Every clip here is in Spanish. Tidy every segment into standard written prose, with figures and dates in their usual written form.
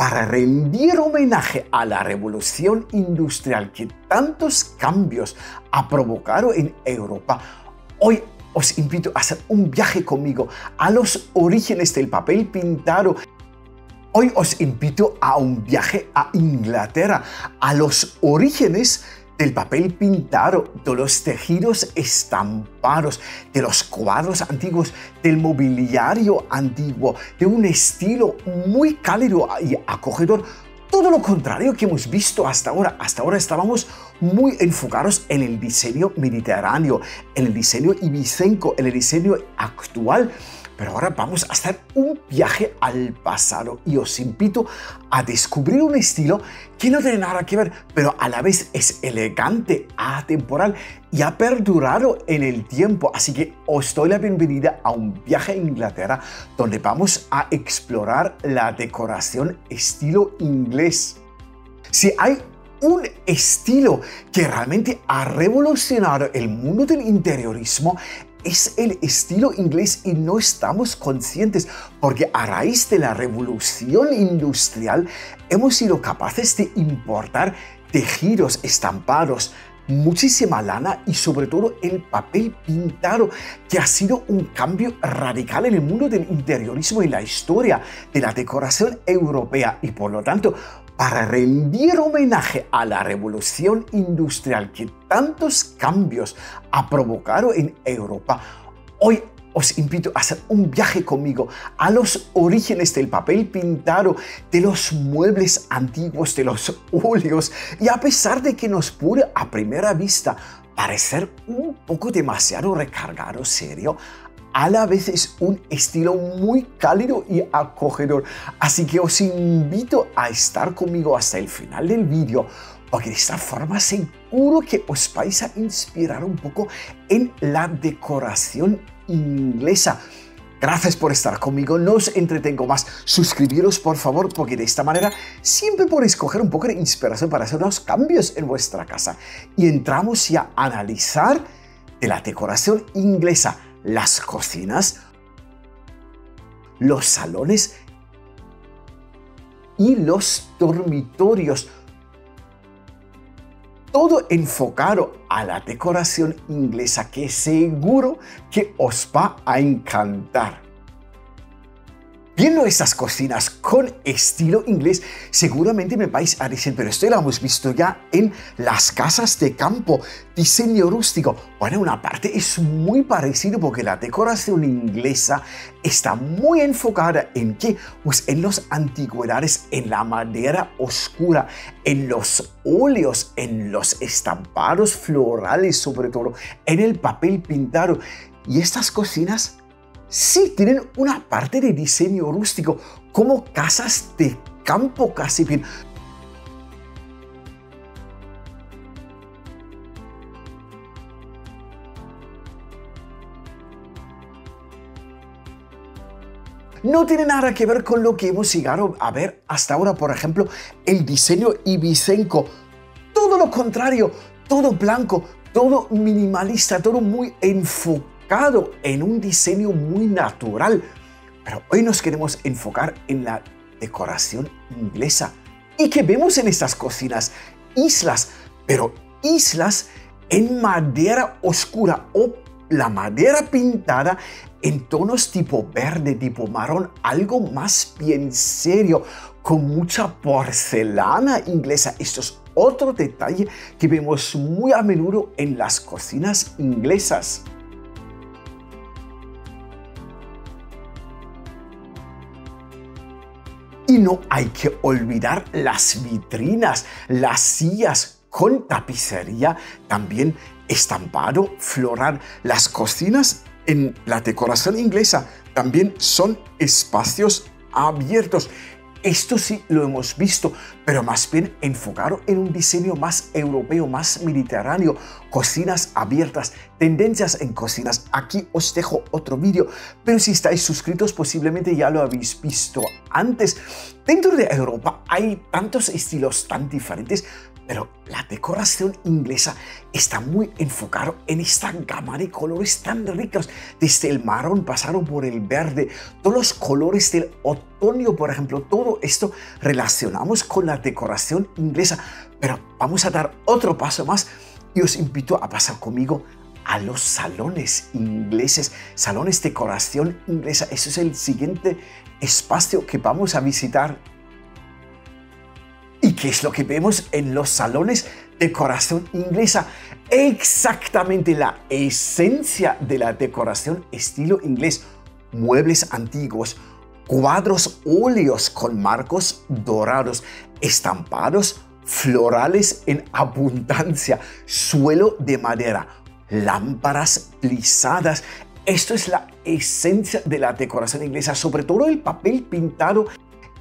para rendir homenaje a la revolución industrial que tantos cambios ha provocado en Europa, hoy os invito a hacer un viaje conmigo a los orígenes del papel pintado. Hoy os invito a un viaje a Inglaterra, a los orígenes del papel pintado, de los tejidos estampados, de los cuadros antiguos, del mobiliario antiguo, de un estilo muy cálido y acogedor. Todo lo contrario que hemos visto hasta ahora. Hasta ahora estábamos muy enfocados en el diseño mediterráneo, en el diseño ibicenco, en el diseño actual. Pero ahora vamos a hacer un viaje al pasado y os invito a descubrir un estilo que no tiene nada que ver, pero a la vez es elegante, atemporal y ha perdurado en el tiempo. Así que os doy la bienvenida a un viaje a Inglaterra donde vamos a explorar la decoración estilo inglés. Si hay un estilo que realmente ha revolucionado el mundo del interiorismo, es el estilo inglés y no estamos conscientes, porque a raíz de la revolución industrial hemos sido capaces de importar tejidos estampados, muchísima lana y sobre todo el papel pintado, que ha sido un cambio radical en el mundo del interiorismo y la historia de la decoración europea. Y por lo tanto, para rendir homenaje a la revolución industrial que tantos cambios ha provocado en Europa, hoy os invito a hacer un viaje conmigo a los orígenes del papel pintado, de los muebles antiguos, de los óleos. Y a pesar de que nos puede a primera vista parecer un poco demasiado recargado, serio, a la vez es un estilo muy cálido y acogedor. Así que os invito a estar conmigo hasta el final del vídeo, porque de esta forma seguro que os vais a inspirar un poco en la decoración inglesa. Gracias por estar conmigo, no os entretengo más. Suscribiros, por favor, porque de esta manera siempre podéis coger un poco de inspiración para hacer unos cambios en vuestra casa. Y entramos ya a analizar de la decoración inglesa. Las cocinas, los salones y los dormitorios. Todo enfocado a la decoración inglesa, que seguro que os va a encantar. Viendo estas cocinas con estilo inglés, seguramente me vais a decir, pero esto lo hemos visto ya en las casas de campo, diseño rústico. Bueno, una parte es muy parecido, porque la decoración inglesa está muy enfocada en qué, pues en las antigüedades, en la madera oscura, en los óleos, en los estampados florales, sobre todo, en el papel pintado. Y estas cocinas sí tienen una parte de diseño rústico, como casas de campo casi bien. No tiene nada que ver con lo que hemos llegado a ver hasta ahora, por ejemplo, el diseño ibicenco. Todo lo contrario, todo blanco, todo minimalista, todo muy enfocado en un diseño muy natural. Pero hoy nos queremos enfocar en la decoración inglesa. ¿Y qué vemos en estas cocinas? Islas, pero islas en madera oscura o la madera pintada en tonos tipo verde, tipo marrón, algo más bien serio, con mucha porcelana inglesa. Esto es otro detalle que vemos muy a menudo en las cocinas inglesas. Y no hay que olvidar las vitrinas, las sillas con tapicería, también estampado floral. Las cocinas en la decoración inglesa también son espacios abiertos. Esto sí lo hemos visto, pero más bien enfocado en un diseño más europeo, más mediterráneo. Cocinas abiertas, tendencias en cocinas. Aquí os dejo otro vídeo, pero si estáis suscritos posiblemente ya lo habéis visto antes. Dentro de Europa Hay tantos estilos tan diferentes, pero la decoración inglesa está muy enfocada en esta gama de colores tan ricos. Desde el marrón pasaron por el verde, todos los colores del otoño, por ejemplo, todo esto relacionamos con la decoración inglesa. Pero vamos a dar otro paso más y os invito a pasar conmigo a los salones ingleses, salones de decoración inglesa. Eso es el siguiente espacio que vamos a visitar. ¿Y qué es lo que vemos en los salones de decoración inglesa? Exactamente la esencia de la decoración estilo inglés. Muebles antiguos, cuadros óleos con marcos dorados, estampados florales en abundancia, suelo de madera, lámparas plisadas. Esto es la esencia de la decoración inglesa, sobre todo el papel pintado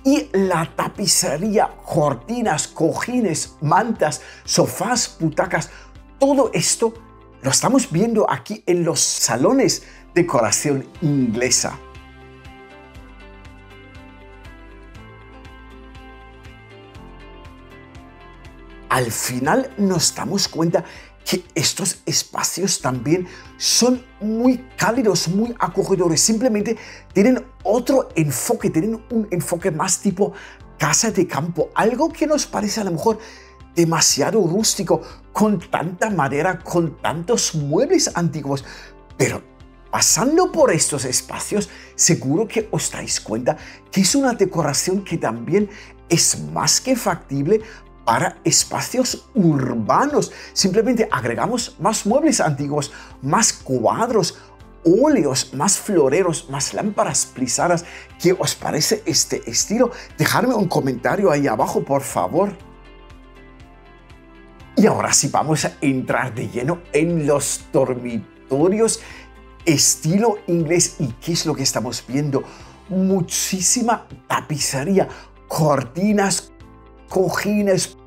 y la tapicería, cortinas, cojines, mantas, sofás, butacas. Todo esto lo estamos viendo aquí en los salones de decoración inglesa. Al final nos damos cuenta que estos espacios también son muy cálidos, muy acogedores. Simplemente tienen otro enfoque, tienen un enfoque más tipo casa de campo. Algo que nos parece a lo mejor demasiado rústico, con tanta madera, con tantos muebles antiguos. Pero pasando por estos espacios, seguro que os dais cuenta que es una decoración que también es más que factible para espacios urbanos. Simplemente agregamos más muebles antiguos, más cuadros, óleos, más floreros, más lámparas plisadas. ¿Qué os parece este estilo? Dejadme un comentario ahí abajo, por favor. Y ahora sí vamos a entrar de lleno en los dormitorios estilo inglés. ¿Y qué es lo que estamos viendo? Muchísima tapicería, cortinas, cojines,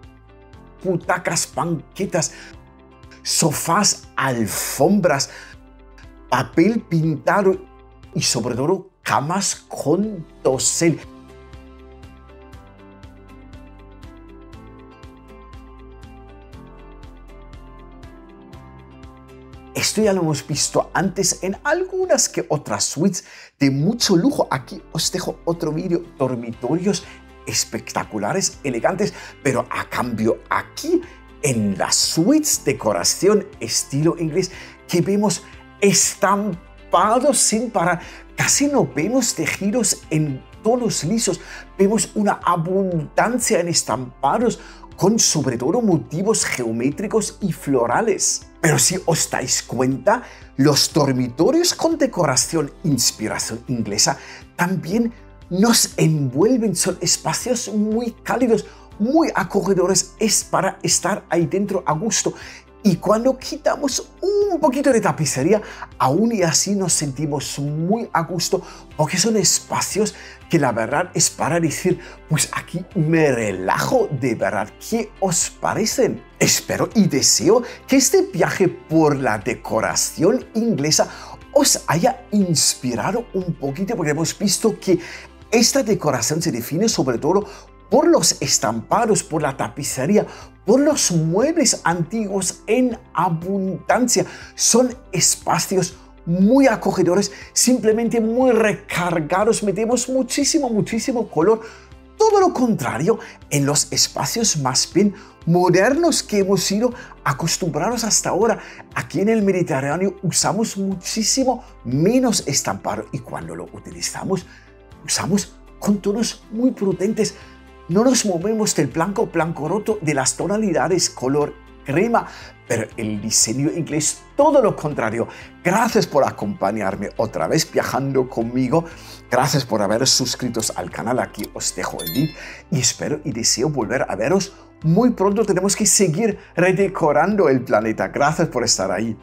butacas, banquetas, sofás, alfombras, papel pintado y sobre todo camas con dosel. Esto ya lo hemos visto antes en algunas que otras suites de mucho lujo. Aquí os dejo otro vídeo, dormitorios espectaculares, elegantes, pero a cambio aquí en las suites decoración estilo inglés que vemos estampados sin parar, casi no vemos tejidos en tonos lisos, vemos una abundancia en estampados con sobre todo motivos geométricos y florales. Pero si os dais cuenta, los dormitorios con decoración inspiración inglesa también nos envuelven, son espacios muy cálidos, muy acogedores, es para estar ahí dentro a gusto. Y cuando quitamos un poquito de tapicería, aún y así nos sentimos muy a gusto, porque son espacios que la verdad es para decir, pues aquí me relajo de verdad. ¿Qué os parecen? Espero y deseo que este viaje por la decoración inglesa os haya inspirado un poquito, porque hemos visto que esta decoración se define sobre todo por los estampados, por la tapicería, por los muebles antiguos en abundancia. Son espacios muy acogedores, simplemente muy recargados. Metemos muchísimo, muchísimo color. Todo lo contrario, en los espacios más bien modernos que hemos sido acostumbrados hasta ahora. Aquí en el Mediterráneo usamos muchísimo menos estampado y cuando lo utilizamos, usamos contornos muy prudentes. No nos movemos del blanco, blanco roto, de las tonalidades color crema, pero el diseño inglés todo lo contrario. Gracias por acompañarme otra vez viajando conmigo, gracias por haberos suscritos al canal, aquí os dejo el link y espero y deseo volver a veros muy pronto. Tenemos que seguir redecorando el planeta. Gracias por estar ahí.